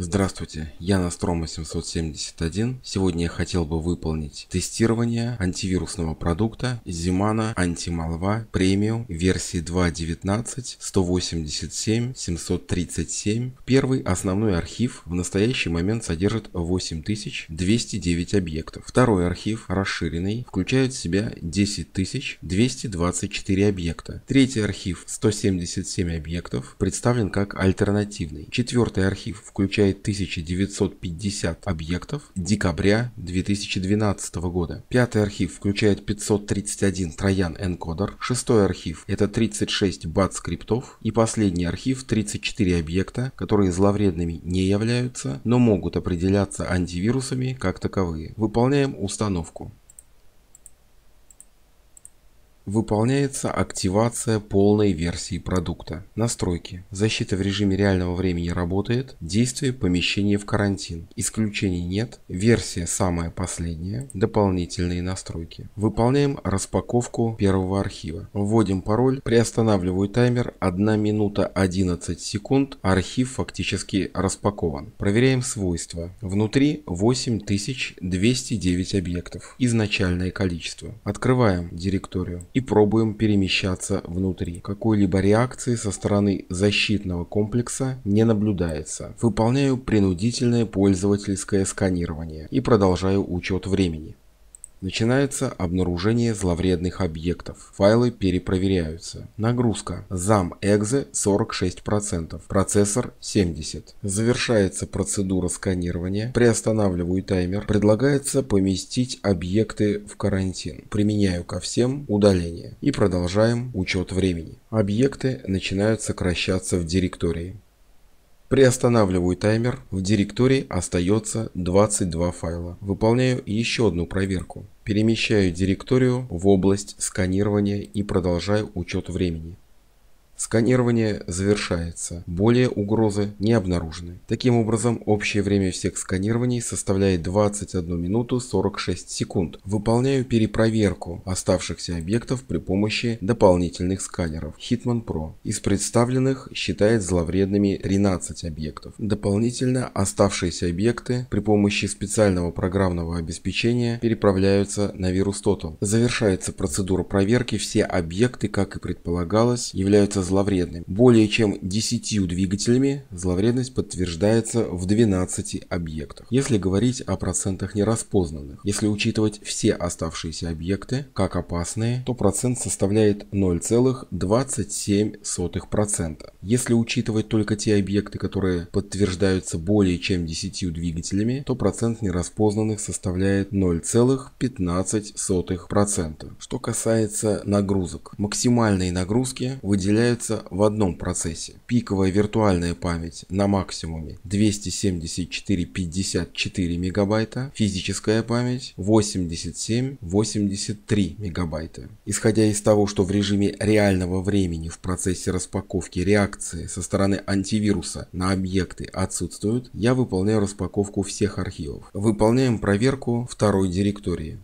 Здравствуйте, я Nostromo 771. Сегодня я хотел бы выполнить тестирование антивирусного продукта Zemana AntiMalware Premium версии 2.19 187 737. Первый основной архив в настоящий момент содержит 8209 объектов. Второй архив, расширенный, включает в себя 10224 объекта. Третий архив, 177 объектов, представлен как альтернативный. Четвертый архив включает 1950 объектов декабря 2012 года. Пятый архив включает 531 троян энкодер. Шестой архив — это 36 бат скриптов. И последний архив — 34 объекта, которые зловредными не являются, но могут определяться антивирусами как таковые. Выполняем установку. Выполняется активация полной версии продукта. Настройки. Защита в режиме реального времени работает. Действие помещения в карантин. Исключений нет. Версия самая последняя. Дополнительные настройки. Выполняем распаковку первого архива. Вводим пароль. Приостанавливаю таймер. 1 минута 11 секунд. Архив фактически распакован. Проверяем свойства. Внутри 8209 объектов. Изначальное количество. Открываем директорию и пробуем перемещаться внутри. Какой-либо реакции со стороны защитного комплекса не наблюдается. Выполняю принудительное пользовательское сканирование и продолжаю учет времени. Начинается обнаружение зловредных объектов. Файлы перепроверяются. Нагрузка. Зам экзе 46%. Процессор 70%. Завершается процедура сканирования. Приостанавливаю таймер. Предлагается поместить объекты в карантин. Применяю ко всем удаление. И продолжаем учет времени. Объекты начинают сокращаться в директории. Приостанавливаю таймер. В директории остается 22 файла. Выполняю еще одну проверку. Перемещаю директорию в область сканирования и продолжаю учет времени. Сканирование завершается. Более угрозы не обнаружены. Таким образом, общее время всех сканирований составляет 21 минуту 46 секунд. Выполняю перепроверку оставшихся объектов при помощи дополнительных сканеров Hitman Pro. Из представленных считает зловредными 13 объектов. Дополнительно оставшиеся объекты при помощи специального программного обеспечения переправляются на VirusTotal. Завершается процедура проверки. Все объекты, как и предполагалось, являются зловредными. Более чем 10 двигателями зловредность подтверждается в 12 объектах. Если говорить о процентах нераспознанных, если учитывать все оставшиеся объекты как опасные, то процент составляет 0,27%. Если учитывать только те объекты, которые подтверждаются более чем 10 двигателями, то процент нераспознанных составляет 0,15%. Что касается нагрузок, максимальные нагрузки выделяют в одном процессе. Пиковая виртуальная память на максимуме 274,54 мегабайта, физическая память 87,83 мегабайта. Исходя из того, что в режиме реального времени в процессе распаковки реакции со стороны антивируса на объекты отсутствуют, я выполняю распаковку всех архивов. Выполняем проверку второй директории.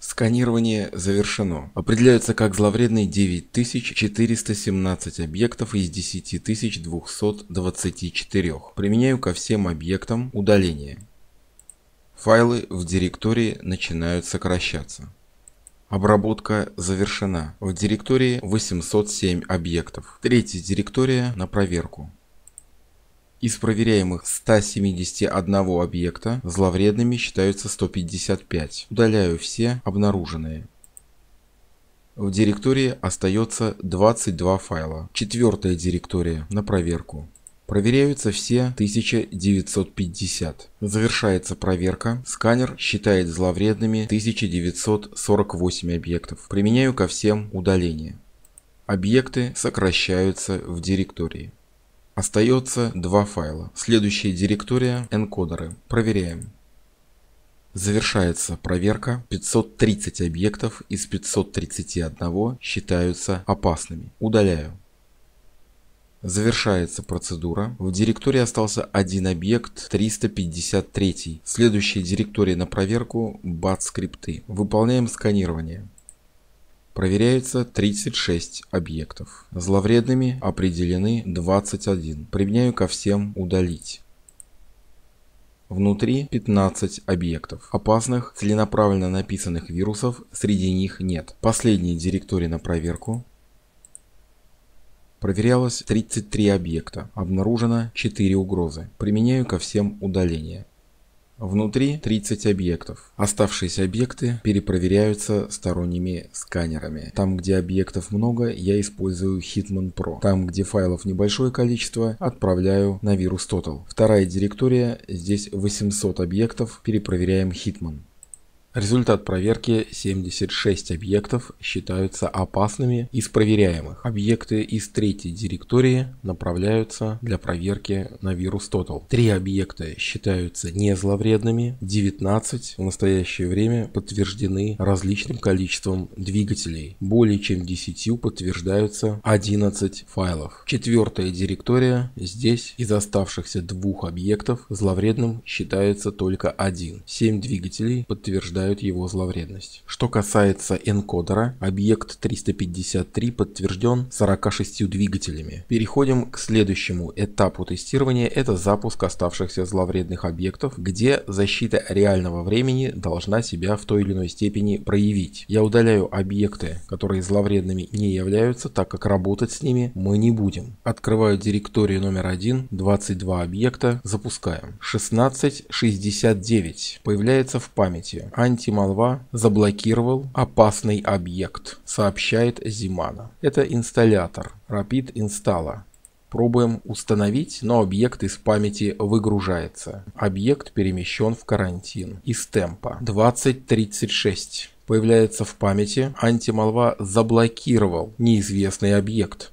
Сканирование завершено. Определяются как зловредные 9417 объектов из 10224. Применяю ко всем объектам удаление. Файлы в директории начинают сокращаться. Обработка завершена. В директории 807 объектов. Третья директория на проверку. Из проверяемых 171 объекта зловредными считаются 155. Удаляю все обнаруженные. В директории остается 22 файла. Четвертая директория на проверку. Проверяются все 1950. Завершается проверка. Сканер считает зловредными 1948 объектов. Применяю ко всем удаление. Объекты сокращаются в директории. Остается 2 файла. Следующая директория — энкодеры. Проверяем. Завершается проверка. 530 объектов из 531 считаются опасными. Удаляю. Завершается процедура. В директории остался 1 объект, 353. Следующая директория на проверку — бат скрипты. Выполняем сканирование. Проверяется 36 объектов. Зловредными определены 21. Применяю ко всем удалить. Внутри 15 объектов. Опасных, целенаправленно написанных вирусов среди них нет. Последние директории на проверку. Проверялось 33 объекта. Обнаружено 4 угрозы. Применяю ко всем удаление. Внутри 30 объектов. Оставшиеся объекты перепроверяются сторонними сканерами. Там, где объектов много, я использую Hitman Pro. Там, где файлов небольшое количество, отправляю на VirusTotal. Вторая директория, здесь 800 объектов, перепроверяем Hitman. Результат проверки: 76 объектов считаются опасными из проверяемых. Объекты из третьей директории направляются для проверки на VirusTotal. 3 объекта считаются незловредными, 19 в настоящее время подтверждены различным количеством двигателей. Более чем 10 подтверждаются 11 файлов. 4-я директория, здесь из оставшихся 2 объектов зловредным считается только 1. 7 двигателей подтверждают его зловредность. Что касается энкодера, объект 353 подтвержден 46 двигателями. Переходим к следующему этапу тестирования, это запуск оставшихся зловредных объектов, где защита реального времени должна себя в той или иной степени проявить. Я удаляю объекты, которые зловредными не являются, так как работать с ними мы не будем. Открываю директорию номер 1, 22 объекта, запускаем. 1669 появляется в памяти. AntiMalware заблокировал опасный объект, сообщает Zemana. Это инсталлятор Rapid Installa. Пробуем установить, но объект из памяти выгружается. Объект перемещен в карантин. Из темпа 2036 появляется в памяти. AntiMalware заблокировал неизвестный объект.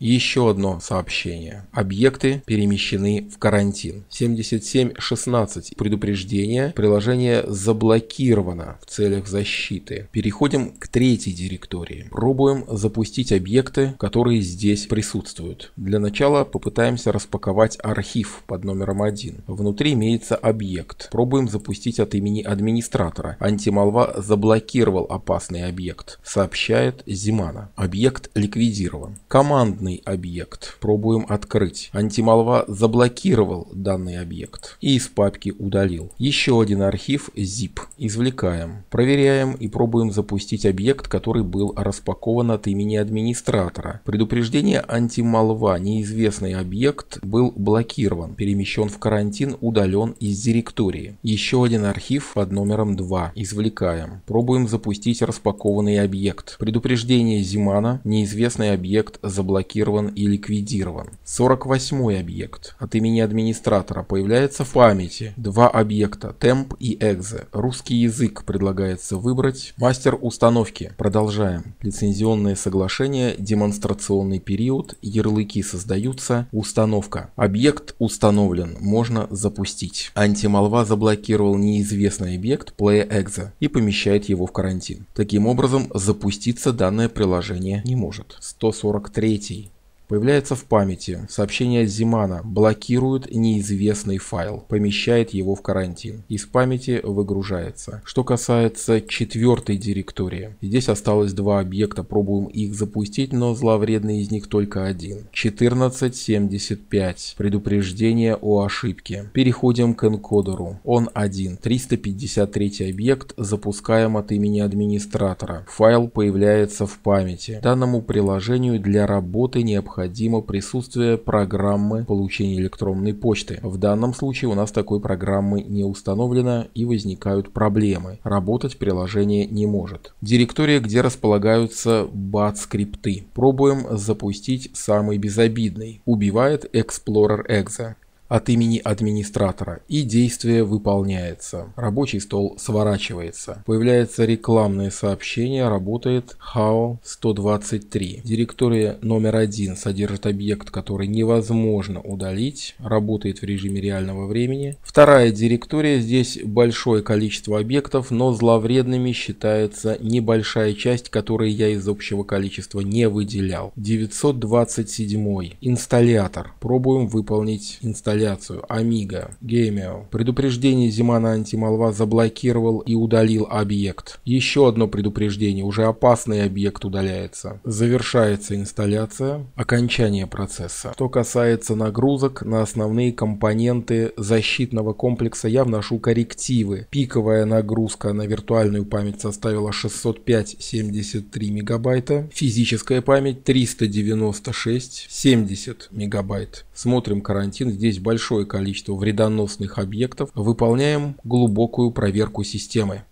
Еще одно сообщение. Объекты перемещены в карантин. 7716. Предупреждение. Приложение заблокировано в целях защиты. Переходим к третьей директории. Пробуем запустить объекты, которые здесь присутствуют. Для начала попытаемся распаковать архив под номером 1. Внутри имеется объект. Пробуем запустить от имени администратора. AntiMalware заблокировал опасный объект, сообщает Zemana. Объект ликвидирован. Командный объект. Пробуем открыть. AntiMalware заблокировал данный объект и из папки удалил. Еще один архив zip. Извлекаем. Проверяем и пробуем запустить объект, который был распакован от имени администратора. Предупреждение AntiMalware. Неизвестный объект был блокирован, перемещен в карантин, удален из директории. Еще один архив под номером 2. Извлекаем. Пробуем запустить распакованный объект. Предупреждение Zemana. Неизвестный объект заблокирован и ликвидирован. 48 объект. От имени администратора появляется в памяти 2 объекта. Темп и экзе. Русский язык предлагается выбрать. Мастер установки. Продолжаем. Лицензионное соглашение. Демонстрационный период. Ярлыки создаются. Установка. Объект установлен. Можно запустить. AntiMalware заблокировал неизвестный объект PlayExe и помещает его в карантин. Таким образом, запуститься данное приложение не может. 143. Появляется в памяти сообщение Zemana. Блокирует неизвестный файл. Помещает его в карантин. Из памяти выгружается. Что касается 4-й директории. Здесь осталось 2 объекта. Пробуем их запустить, но зловредный из них только 1. 1475. Предупреждение о ошибке. Переходим к энкодеру. Он 1. 353 объект. Запускаем от имени администратора. Файл появляется в памяти. Данному приложению для работы необходимо присутствие программы получения электронной почты. В данном случае у нас такой программы не установлено и возникают проблемы. Работать приложение не может. Директория, где располагаются бат-скрипты. Пробуем запустить самый безобидный. Убивает Explorer Exe. От имени администратора. И действие выполняется. Рабочий стол сворачивается. Появляется рекламное сообщение. Работает Hao123. Директория номер 1 содержит объект, который невозможно удалить. Работает в режиме реального времени. Вторая директория. Здесь большое количество объектов, но зловредными считается небольшая часть, которую я из общего количества не выделял. 927. Инсталлятор. Пробуем выполнить инсталлятор. инсталляцию Amiga, Gameo. Предупреждение Zemana AntiMalware заблокировал и удалил объект. Еще одно предупреждение, уже опасный объект удаляется. Завершается инсталляция, окончание процесса. Что касается нагрузок на основные компоненты защитного комплекса, я вношу коррективы. Пиковая нагрузка на виртуальную память составила 605,73 мегабайта, физическая память 396,70 мегабайт. Смотрим карантин, здесь большое количество вредоносных объектов. Выполняем глубокую проверку системы.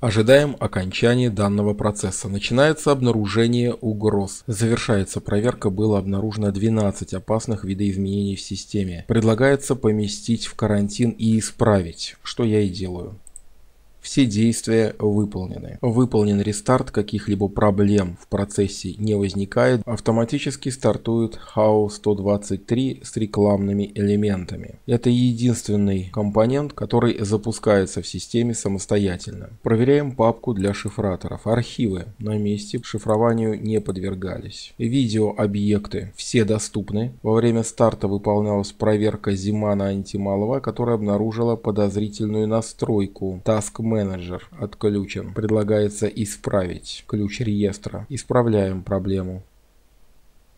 Ожидаем окончания данного процесса. Начинается обнаружение угроз. Завершается проверка. Было обнаружено 12 опасных видоизменений в системе. Предлагается поместить в карантин и исправить, что я и делаю. Все действия выполнены. Выполнен рестарт, каких-либо проблем в процессе не возникает. Автоматически стартует Hao123 с рекламными элементами. Это единственный компонент, который запускается в системе самостоятельно. Проверяем папку для шифраторов. Архивы на месте, шифрованию не подвергались. Видеообъекты все доступны. Во время старта выполнялась проверка Zemana AntiMalware, которая обнаружила подозрительную настройку. Task менеджер отключен. Предлагается исправить ключ реестра. Исправляем проблему.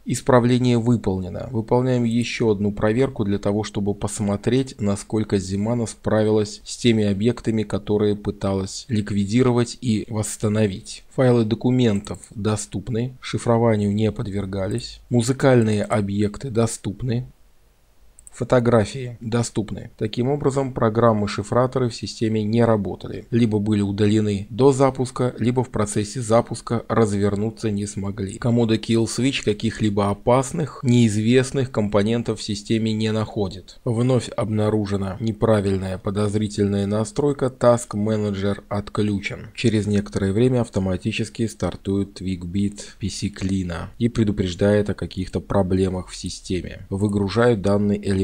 Исправление выполнено. Выполняем еще одну проверку для того, чтобы посмотреть, насколько Zemana справилась с теми объектами, которые пыталась ликвидировать и восстановить. Файлы документов доступны. Шифрованию не подвергались. Музыкальные объекты доступны. Фотографии доступны. Таким образом, программы-шифраторы в системе не работали. Либо были удалены до запуска, либо в процессе запуска развернуться не смогли. Comodo Kill Switch каких-либо опасных, неизвестных компонентов в системе не находит. Вновь обнаружена неправильная подозрительная настройка. Task Manager отключен. Через некоторое время автоматически стартует TwigBit PC Clean и предупреждает о каких-то проблемах в системе. Выгружают данный элемент.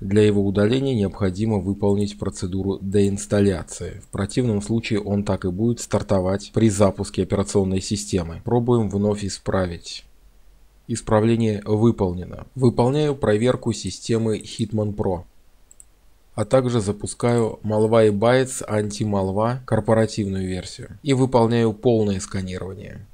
Для его удаления необходимо выполнить процедуру деинсталляции. В противном случае он так и будет стартовать при запуске операционной системы. Пробуем вновь исправить. Исправление выполнено. Выполняю проверку системы Hitman Pro. А также запускаю Malwarebytes Anti-Malware корпоративную версию и выполняю полное сканирование.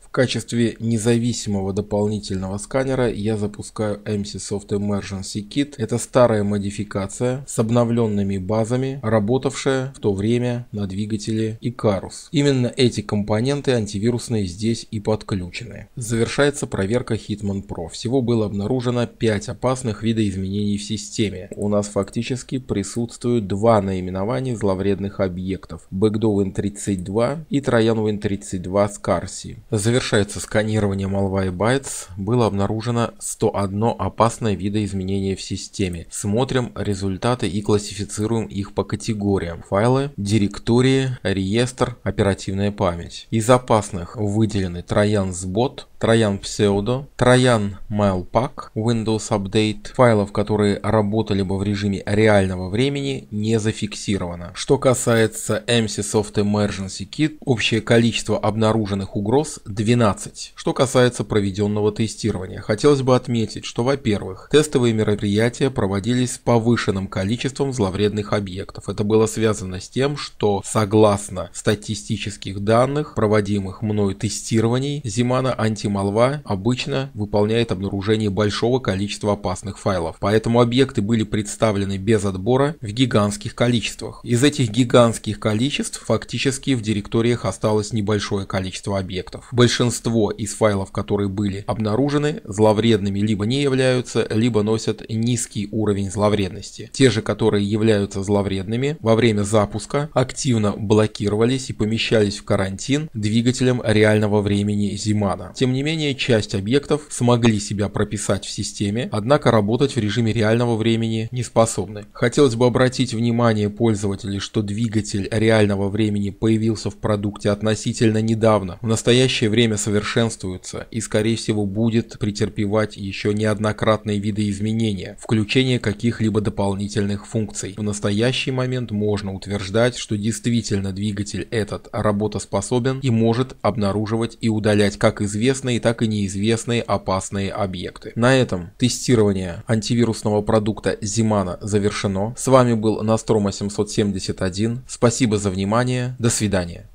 В качестве независимого дополнительного сканера я запускаю MCSoft Emergency Kit. Это старая модификация с обновленными базами, работавшая в то время на двигателе Icarus. Именно эти компоненты антивирусные здесь и подключены. Завершается проверка Hitman Pro. Всего было обнаружено 5 опасных видоизменений в системе. У нас фактически присутствуют 2 наименования зловредных объектов: Backdoor Win32 и Trojan Win32 Scarsy. Завершается сканирование Malwarebytes. Было обнаружено 101 опасное видоизменение в системе. Смотрим результаты и классифицируем их по категориям: файлы, директории, реестр, оперативная память. Из опасных выделены Trojan SBOT, Trojan Pseudo, Trojan MailPack, Windows Update. Файлов, которые работали бы в режиме реального времени, не зафиксировано. Что касается MCSoft Emergency Kit, общее количество обнаруженных угроз 12. Что касается проведенного тестирования, хотелось бы отметить, что, во-первых, тестовые мероприятия проводились с повышенным количеством зловредных объектов. Это было связано с тем, что согласно статистических данных, проводимых мною тестирований, Zemana AntiMalware обычно выполняет обнаружение большого количества опасных файлов. Поэтому объекты были представлены без отбора в гигантских количествах. Из этих гигантских количеств фактически в директориях осталось небольшое количество объектов. Большинство из файлов, которые были обнаружены, зловредными либо не являются, либо носят низкий уровень зловредности. Те же, которые являются зловредными, во время запуска активно блокировались и помещались в карантин двигателем реального времени Zemana. Тем не менее, часть объектов смогли себя прописать в системе, однако работать в режиме реального времени не способны. Хотелось бы обратить внимание пользователей, что двигатель реального времени появился в продукте относительно недавно. В настоящее время время совершенствуется и, скорее всего, будет претерпевать еще неоднократные виды изменения, включение каких-либо дополнительных функций. В настоящий момент можно утверждать, что действительно двигатель этот работоспособен и может обнаруживать и удалять как известные, так и неизвестные опасные объекты. На этом тестирование антивирусного продукта Zemana завершено. С вами был Nostromo 771. Спасибо за внимание. До свидания.